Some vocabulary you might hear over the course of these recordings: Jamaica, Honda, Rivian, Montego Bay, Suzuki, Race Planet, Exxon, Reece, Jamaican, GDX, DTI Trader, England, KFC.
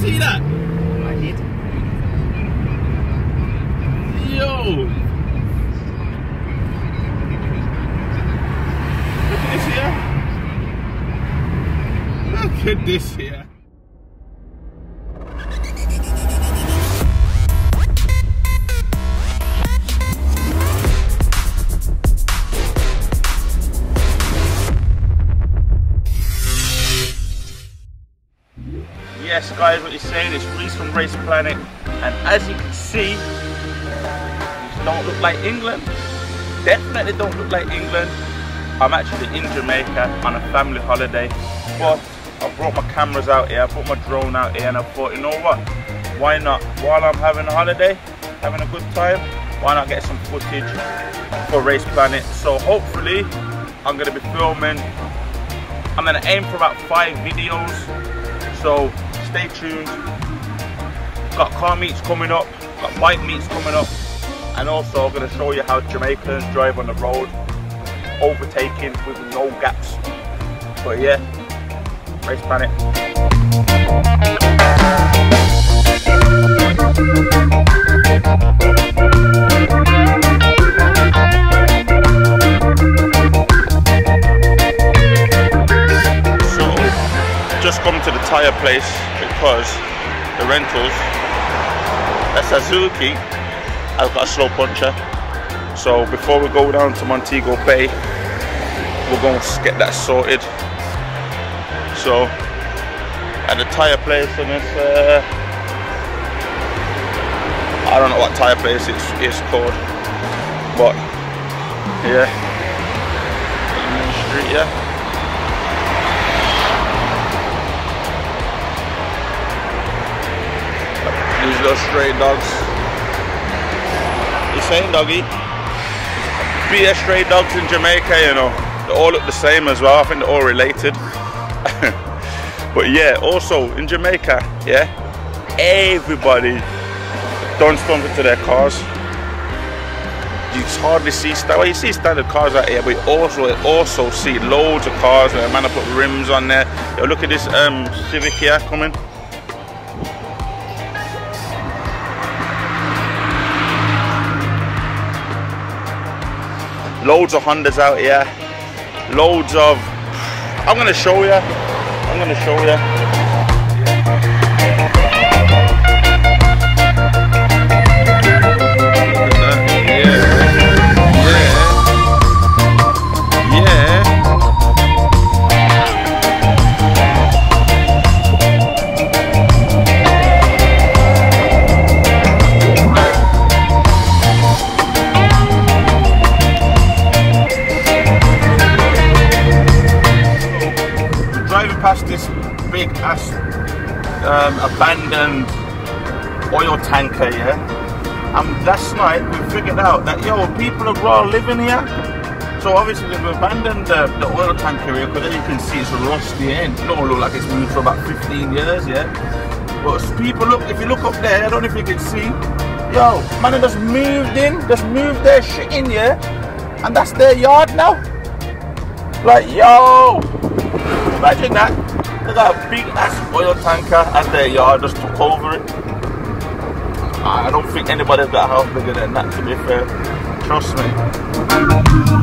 see that? I did. Yo! Look at this here. Look at this here. Yes guys, what you're saying is Reece from Race Planet, and as you can see, these don't look like England. Definitely don't look like England. I'm actually in Jamaica on a family holiday, but I brought my cameras out here, I brought my drone out here, and I thought, you know what, why not? While I'm having a holiday, having a good time, why not get some footage for Race Planet? So hopefully, I'm going to be filming, I'm going to aim for about 5 videos, so stay tuned. Got car meets coming up, got bike meets coming up, and also I'm going to show you how Jamaicans drive on the road, overtaking with no gaps. But yeah, Race Planet. So, just come to the tyre place, because the rentals, the Suzuki, I've got a slow puncher. So before we go down to Montego Bay, we're going to get that sorted. So at the tyre place, and it's I don't know what tyre place it's called, but yeah, in the street, yeah. These little stray dogs. You saying, doggy? Be a stray dogs in Jamaica, you know. They all look the same as well. I think they're all related. But yeah, also in Jamaica, yeah, everybody done stomp into their cars. You hardly see well, you see standard cars out here, but you also see loads of cars. And man, I put rims on there. Yo, look at this Civic here coming. Loads of Hondas out here, loads of, I'm gonna show you. Past this big ass abandoned oil tanker, yeah, and last night we figured out that, yo, people are all living here, so obviously they've abandoned the oil tanker here, because as you can see it's rusty and it don't look like it's been used for about 15 years, yeah, but people look, if you look up there, I don't know if you can see, yo, man, they just moved their shit in, yeah, and that's their yard now, like, yo. Imagine that, they got a big ass oil tanker at their yard, just took over it. I don't think anybody's got a house bigger than that, to be fair. Trust me.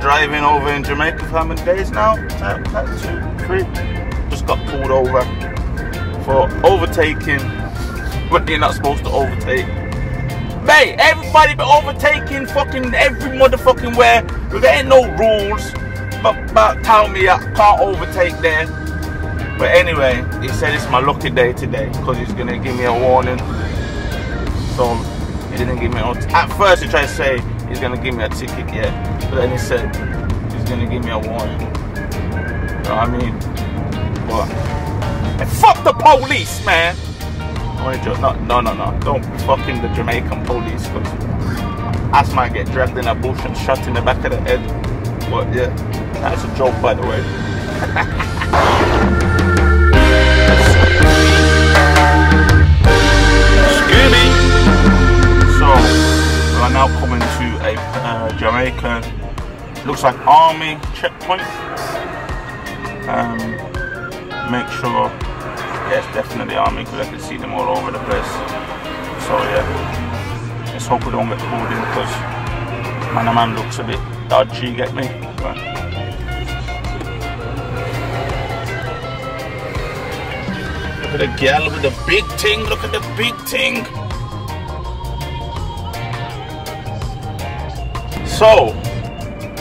Driving over in Jamaica for how many days now? 2, 3. Just got pulled over for overtaking when you're not supposed to overtake. Mate, everybody been overtaking fucking every motherfucking where. There ain't no rules about telling me I can't overtake there. But anyway, he said it's my lucky day today because he's gonna give me a warning. So he didn't give me a warning. At first he tried to say he's gonna give me a ticket, yeah. But then he said he's gonna give me a warning. You know what I mean? But and fuck the police, man! No, don't fucking the Jamaican police, because I might get dragged in a bush and shot in the back of the head. But yeah, that's a joke, by the way. Now coming to a Jamaican, looks like army checkpoint. Make sure, yes, definitely army, because I can see them all over the place. So yeah, let's hope we don't get pulled in, because man looks a bit dodgy, get me? But look at the girl with the big thing, look at the big thing. So,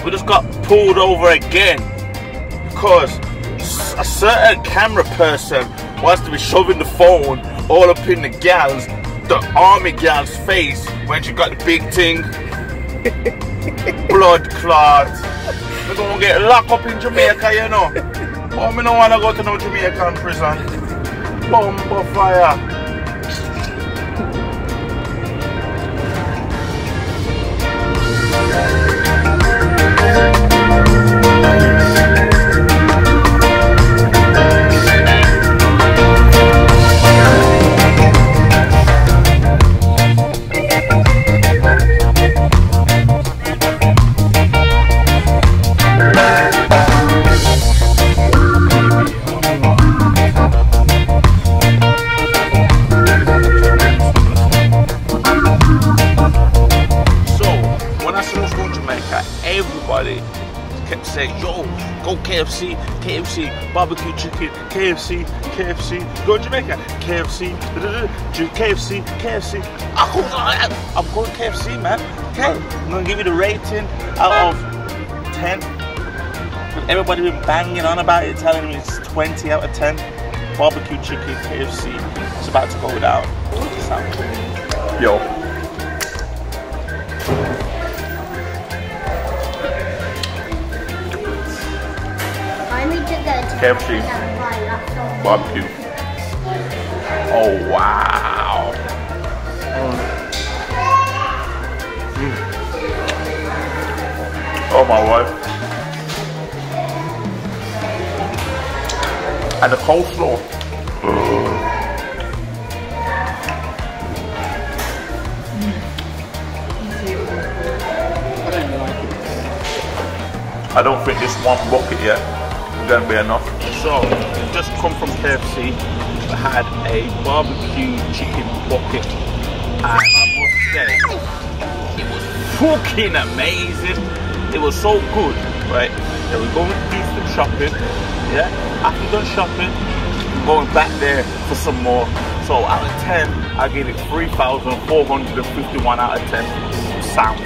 we just got pulled over again because a certain camera person wants to be shoving the phone all up in the army gal's face when she got the big thing. Blood clots. We're going to get locked up in Jamaica, you know. But we don't want to go to no Jamaican prison. Bumper fire. KFC, KFC, barbecue chicken, KFC, KFC, go to Jamaica, KFC, KFC, KFC. I'm going KFC, man. Okay, I'm gonna give you the rating out of 10. Everybody been banging on about it, telling me it's 20 out of 10. Barbecue chicken, KFC, it's about to go down. Yo. KFC, barbecue. Oh wow! Oh my word! And the coleslaw. I don't think this one bucket yet. Gonna be enough. So, just come from KFC, I had a barbecue chicken bucket, and I must say, it was fucking amazing. It was so good, right? Then we're going to do some shopping, yeah? After done shopping, I'm going back there for some more. So, out of 10, I give it 3,451 out of 10. Sound.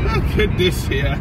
Look at this here.